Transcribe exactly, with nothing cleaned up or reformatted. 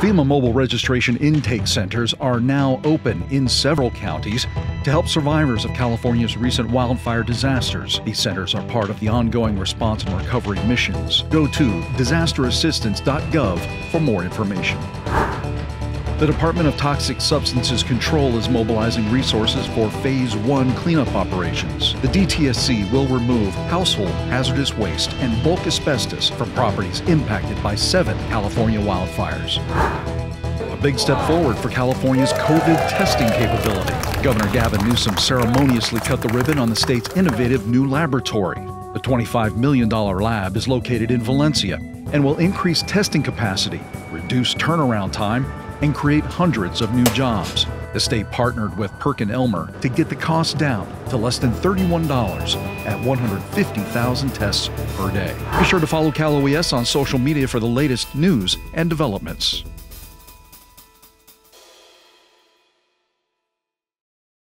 FEMA mobile registration intake centers are now open in several counties to help survivors of California's recent wildfire disasters. These centers are part of the ongoing response and recovery missions. Go to disaster assistance dot gov for more information. The Department of Toxic Substances Control is mobilizing resources for Phase one cleanup operations. The D T S C will remove household hazardous waste and bulk asbestos from properties impacted by seven California wildfires. A big step forward for California's COVID testing capability. Governor Gavin Newsom ceremoniously cut the ribbon on the state's innovative new laboratory. The twenty-five million dollar lab is located in Valencia and will increase testing capacity, reduce turnaround time, and create hundreds of new jobs. The state partnered with PerkinElmer to get the cost down to less than thirty-one dollars at one hundred fifty thousand tests per day. Be sure to follow Cal O E S on social media for the latest news and developments.